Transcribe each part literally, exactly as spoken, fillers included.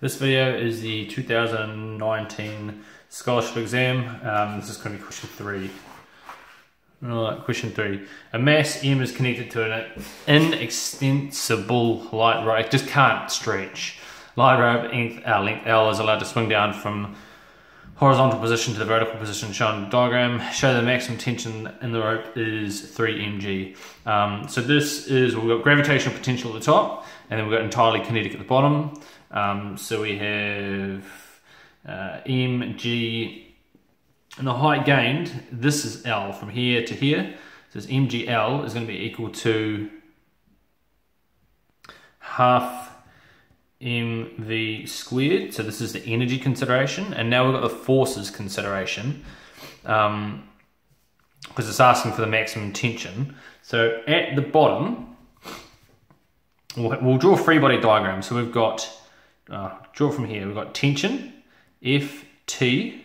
This video is the two thousand nineteen scholarship exam. Um, this is going to be question three. Right, question three. A mass M is connected to an inextensible light ray. It just can't stretch. Light ray of length L is allowed to swing down from horizontal position to the vertical position shown in the diagram. Show the maximum tension in the rope is three M G. Um, so this is, we've got gravitational potential at the top, and then we've got entirely kinetic at the bottom. Um, so we have uh, M G, and the height gained, this is L from here to here. So this M G L is going to be equal to half mv squared. So this is the energy consideration, and now we've got the forces consideration, um because it's asking for the maximum tension. So at the bottom we'll, we'll draw a free body diagram. So we've got uh, draw from here, we've got tension F T,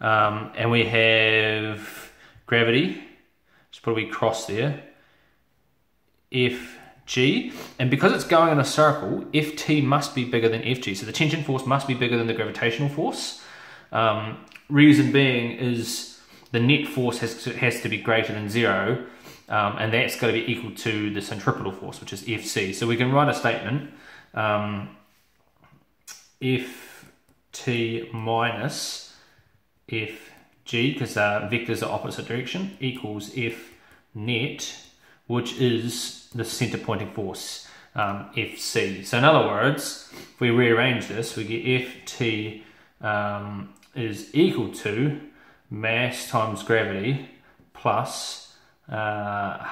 um and we have gravity, just put a wee cross there, F G, and because it's going in a circle, F T must be bigger than F G, so the tension force must be bigger than the gravitational force. Um, reason being is the net force has to, has to be greater than zero, um, and that's got to be equal to the centripetal force, which is F C. So we can write a statement, um, F T minus F G, because uh, vectors are opposite direction, equals F net, which is the center pointing force, um, F C. So in other words, if we rearrange this, we get F T um, is equal to mass times gravity plus uh,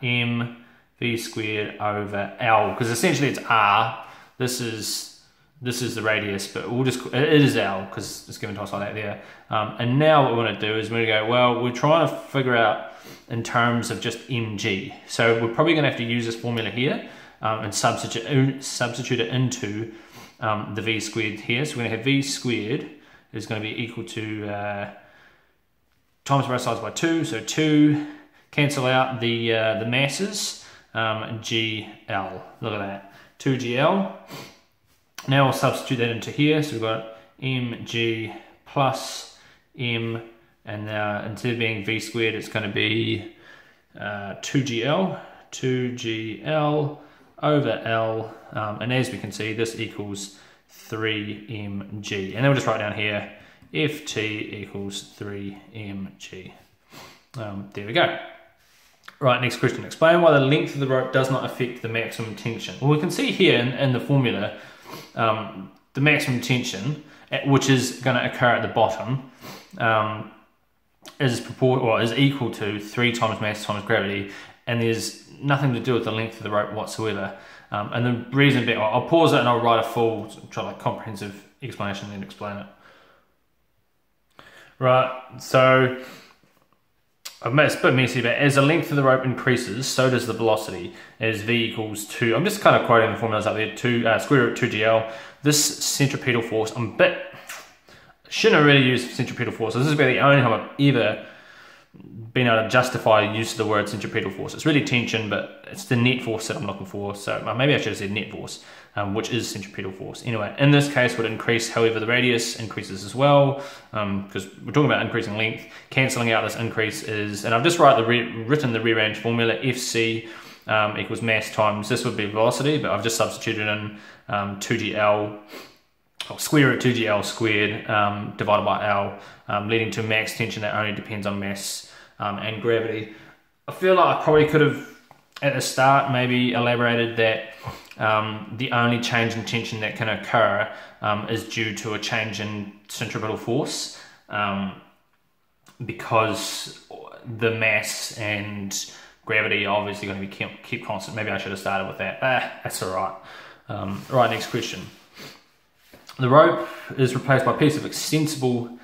mv squared over L, because essentially it's R. This is this is the radius, but we'll just it is L because it's given to us like that there. Um, and now what we want to do is we're going to go, well, we're trying to figure out in terms of just mg. So we're probably going to have to use this formula here, um, and substitute, substitute it into um, the v squared here. So we're going to have v squared is going to be equal to uh, times both sides by two. So two, cancel out the uh, the masses, um, G L. Look at that, two G L. Now we'll substitute that into here. So we've got mg plus m, and now, instead of being v squared, it's going to be uh, two G L, two G L over L, um, and as we can see, this equals three M G. And then we'll just write down here, F T equals three M G. Um, there we go. Right, next question. Explain why the length of the rope does not affect the maximum tension. Well, we can see here in, in the formula, um, the maximum tension, which is going to occur at the bottom, um, is proport or is equal to three times mass times gravity, and there's nothing to do with the length of the rope whatsoever. Um, and the reason being, I'll pause it and I'll write a full, try like comprehensive explanation and then explain it. Right, so it's a bit messy, but as the length of the rope increases, so does the velocity, as v equals two. I'm just kind of quoting the formulas up there. Two uh, square root two G L. This centripetal force, I'm a bit. Shouldn't have really used centripetal force. This is about the only time I've ever been able to justify use of the word centripetal force. It's really tension, but it's the net force that I'm looking for. So maybe I should have said net force, um, which is centripetal force. Anyway, in this case would increase, however the radius increases as well, because um, we're talking about increasing length. Cancelling out this increase is, and I've just write the re written the rearrange formula, F C um, equals mass times, this would be velocity, but I've just substituted in um, two G L, square root two G L squared um, divided by L, um, leading to max tension that only depends on mass um, and gravity. I feel like I probably could have, at the start, maybe elaborated that um, the only change in tension that can occur um, is due to a change in centripetal force, um, because the mass and gravity are obviously going to be kept, kept constant. Maybe I should have started with that. Ah, that's all right. Um, all right, next question. The rope is replaced by a piece of extensible,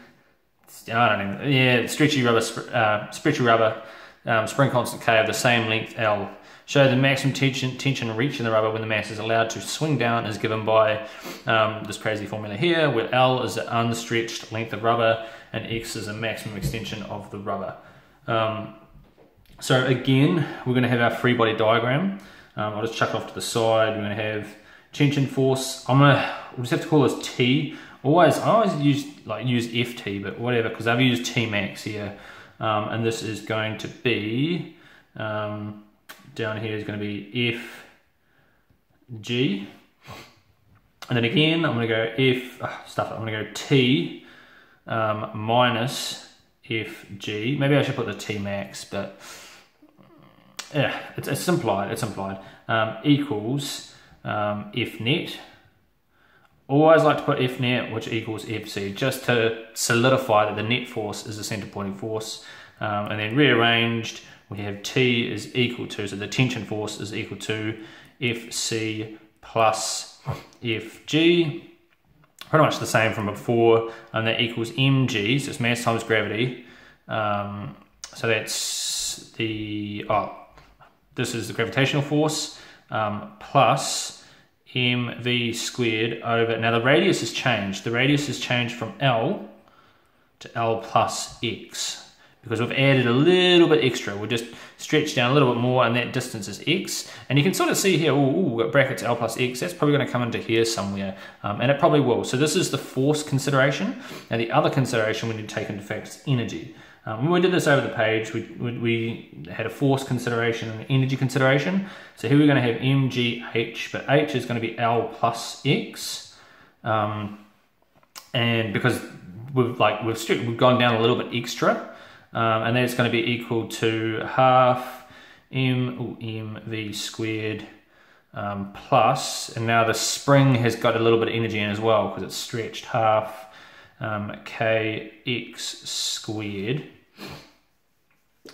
I don't know, yeah, stretchy rubber, uh, stretchy rubber, um, spring constant K of the same length L. Show the maximum tension, tension reach in the rubber when the mass is allowed to swing down is given by um, this crazy formula here, where L is the unstretched length of rubber and X is the maximum extension of the rubber. Um, so again, we're going to have our free body diagram. Um, I'll just chuck it off to the side. We're going to have tension force. I'm going to we'll just have to call this T. Always, I always use like use F T, but whatever, because I've used T max here, um, and this is going to be um, down here is going to be F G, and then again I'm going to go F oh, stuff. I'm going to go T um, minus F G. Maybe I should put the T max, but yeah, it's, it's implied. It's implied um, equals um, F net. Always like to put F net, which equals F C, just to solidify that the net force is the center pointing force. Um, and then rearranged, we have T is equal to, so the tension force is equal to F C plus F G. Pretty much the same from before, and that equals M G, so it's mass times gravity. Um, so that's the, oh, this is the gravitational force um, plus mv squared over, now the radius has changed. The radius has changed from L to L plus X because we've added a little bit extra. We'll just stretch down a little bit more and that distance is X. And you can sort of see here, oh, we've got brackets L plus X. That's probably gonna come into here somewhere, um, and it probably will. So this is the force consideration. Now the other consideration we need to take into effect is energy. Um, when we did this over the page, we, we, we had a force consideration and an energy consideration. So here we're going to have mgh, but h is going to be L plus X. Um, and because we've like we've, we've gone down a little bit extra, um, and that's going to be equal to half m, ooh, mv squared um, plus, and now the spring has got a little bit of energy in as well because it's stretched, half um, kx squared.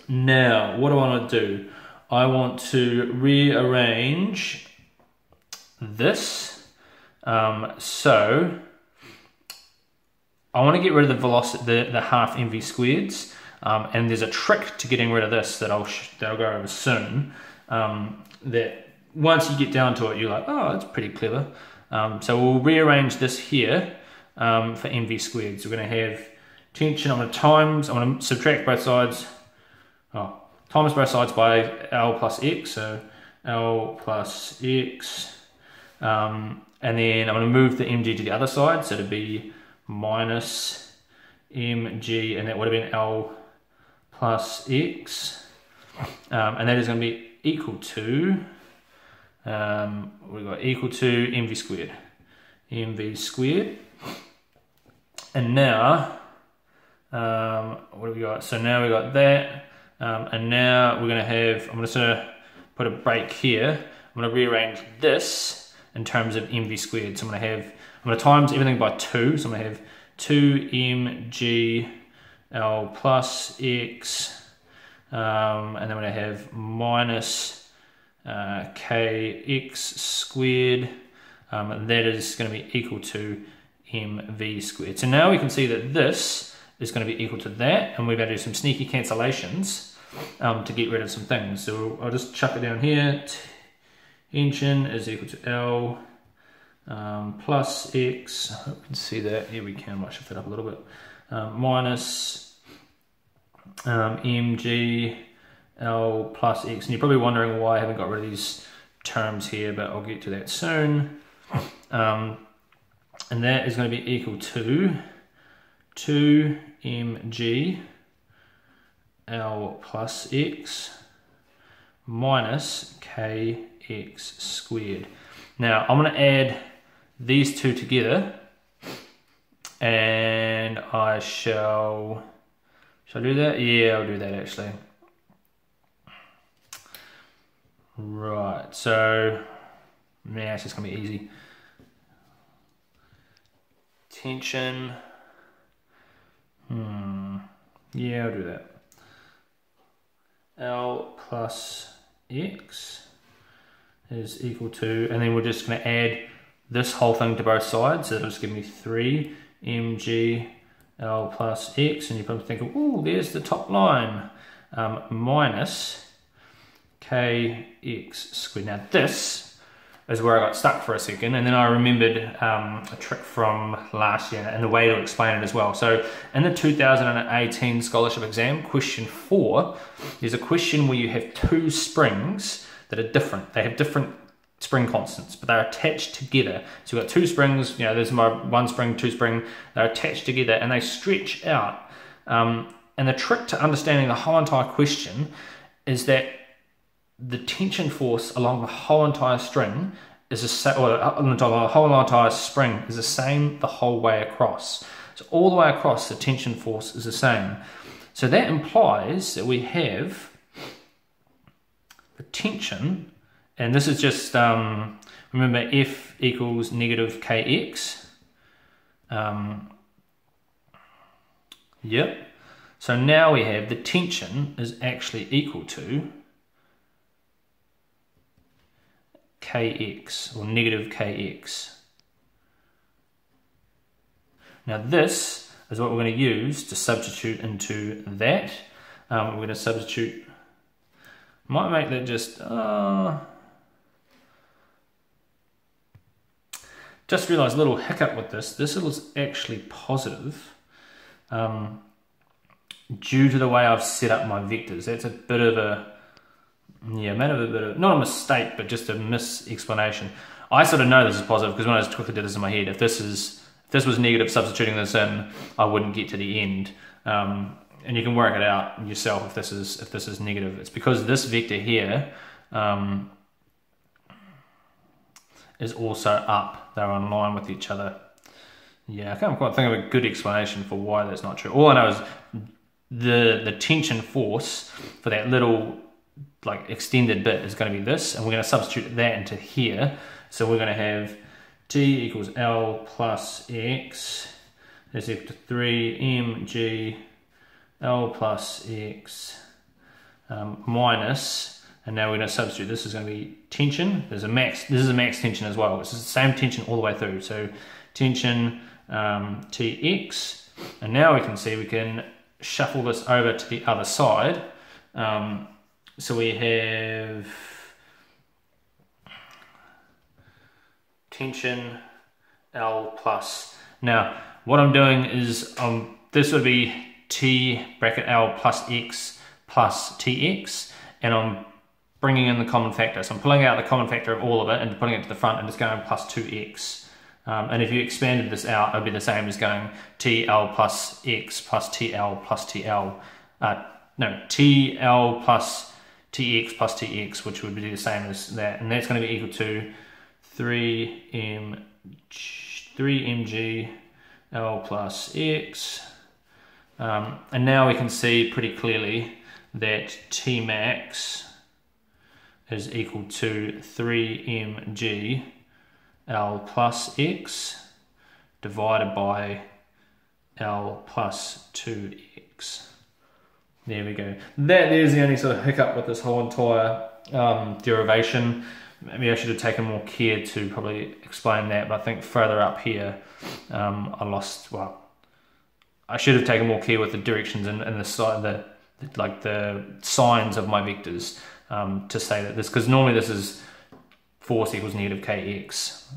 Now, what do I want to do? I want to rearrange this. Um, so, I want to get rid of the velocity, the, the half mv squareds. Um, and there's a trick to getting rid of this that I'll, sh that I'll go over soon. Um, that once you get down to it, you're like, oh, that's pretty clever. Um, so, we'll rearrange this here um, for mv squared. So, we're going to have tension, I'm going to times, I'm going to subtract both sides, oh, times both sides by L plus X, so L plus X, um, and then I'm going to move the mg to the other side, so it'd be minus mg, and that would have been L plus X, um, and that is going to be equal to, um, we've got equal to mv squared, mv squared, and now, Um, what have we got? So now we got that, um, and now we're going to have, I'm just going to put a break here. I'm going to rearrange this in terms of mv squared. So I'm going to have, I'm going to times everything by two. So I'm going to have two mg L plus X, um, and then I'm going to have minus uh, kx squared, um, and that is going to be equal to mv squared. So now we can see that this is going to be equal to that, and we're going to do some sneaky cancellations um, to get rid of some things. So I'll just chuck it down here. Tension is equal to L um, plus X. I hope you can see that. Here we can. I might shift it up a little bit. Um, minus um, mg L plus X. And you're probably wondering why I haven't got rid of these terms here, but I'll get to that soon. Um, and that is going to be equal to two mg L plus X minus kx squared. Now I'm going to add these two together, and I shall, shall I do that? Yeah, I'll do that actually. Right, so now it's just going to be easy. Tension. Hmm, yeah, I'll do that. L plus X is equal to, and then we're just going to add this whole thing to both sides, so that'll just give me three mg L plus X, and you're probably thinking, oh, there's the top line, um, minus kx squared. Now this is where I got stuck for a second, and then I remembered um, a trick from last year and the way to explain it as well. So in the two thousand eighteen scholarship exam, question four, there's a question where you have two springs that are different. They have different spring constants, but they're attached together. So we've got two springs, you know, there's my one spring, two spring, they're attached together and they stretch out. Um, and the trick to understanding the whole entire question is that the tension force along the whole entire string is the same, or the whole entire spring is the same the whole way across. So all the way across, the tension force is the same. So that implies that we have the tension, and this is just, um, remember F equals negative K X. Um, yep. So now we have the tension is actually equal to K X, or negative K X. Now this is what we're going to use to substitute into that. Um, we're going to substitute, might make that just, uh, just realized a little hiccup with this. This is actually positive um, due to the way I've set up my vectors. That's a bit of a, yeah, made a bit of, not a mistake, but just a mis-explanation. I sort of know this is positive because when I just quickly did this in my head, if this is, this was negative, substituting this in, I wouldn't get to the end. Um, and you can work it out yourself if this is if this is negative. It's because this vector here um, is also up. They're in line with each other. Yeah, I can't quite think of a good explanation for why that's not true. All I know is the the tension force for that little like extended bit is going to be this, and we're going to substitute that into here. So we're going to have T equals L plus X is equal to three mg L plus X um, minus, and now we're going to substitute. This is going to be tension. There's a max. This is a max tension as well. It's the same tension all the way through. So tension um, T X, and now we can see we can shuffle this over to the other side. Um, so we have tension L plus. Now what I'm doing is um this would be T bracket L plus X plus T X, and I'm bringing in the common factor. So I'm pulling out the common factor of all of it and putting it to the front and just going plus two X. Um, and if you expanded this out, it would be the same as going T L plus X plus T L plus T L. Uh, no, T L plus T X plus T X, which would be the same as that. And that's going to be equal to three M G L plus X. Um, and now we can see pretty clearly that T max is equal to three M G L plus X divided by L plus two X. There we go. That there's the only sort of hiccup with this whole entire um, derivation. Maybe I should have taken more care to probably explain that, but I think further up here, um, I lost, well, I should have taken more care with the directions and, and the side, the, the like the signs of my vectors um, to say that this, because normally this is force equals negative K X.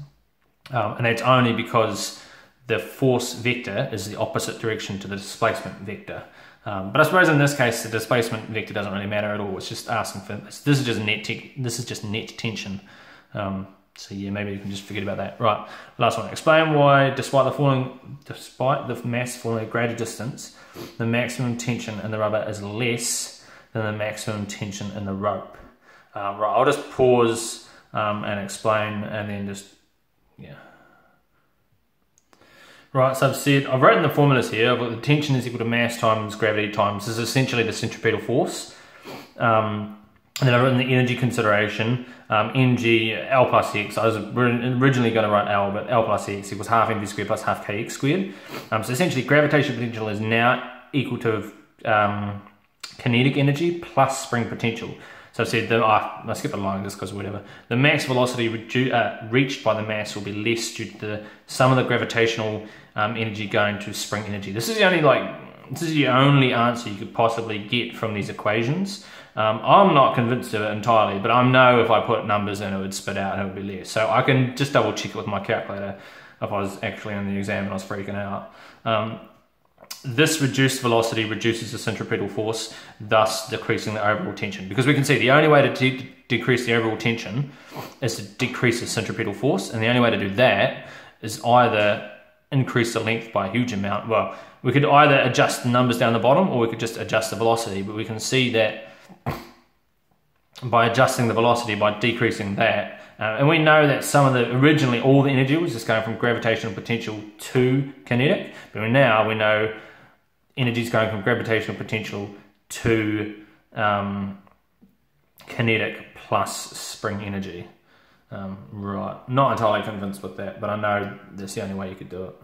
Um, and that's only because the force vector is the opposite direction to the displacement vector. Um, but I suppose in this case, the displacement vector doesn't really matter at all. It's just asking for this. This is just net. Te this is just net tension. Um, so yeah, maybe you can just forget about that. Right. Last one. Explain why, despite the falling, despite the mass falling at greater distance, the maximum tension in the rubber is less than the maximum tension in the rope. Um, right. I'll just pause um, and explain, and then just yeah. Right, so I've said, I've written the formulas here. I've got the tension is equal to mass times gravity times, this is essentially the centripetal force. Um, and then I've written the energy consideration, um, mg, L plus X. I was originally going to write L, but L plus X equals half mv squared plus half kx squared. Um, so essentially gravitation potential is now equal to um, kinetic energy plus spring potential. So I've said, the, oh, I skipped a line just because whatever. The max velocity redu uh, reached by the mass will be less due to the sum of the gravitational um, energy going to spring energy. This is the only like this is the only answer you could possibly get from these equations. Um, I'm not convinced of it entirely, but I know if I put numbers in, it would spit out and it would be less. So I can just double check it with my calculator. If I was actually on the exam and I was freaking out. Um, This reduced velocity reduces the centripetal force, thus decreasing the overall tension. Because we can see the only way to de decrease the overall tension is to decrease the centripetal force, and the only way to do that is either increase the length by a huge amount. Well, we could either adjust the numbers down the bottom, or we could just adjust the velocity, but we can see that by adjusting the velocity, by decreasing that, uh, and we know that some of the, originally all the energy was just going from gravitational potential to kinetic, but now we know energy is going from gravitational potential to um, kinetic plus spring energy. Um, right, not entirely convinced with that, but I know that's the only way you could do it.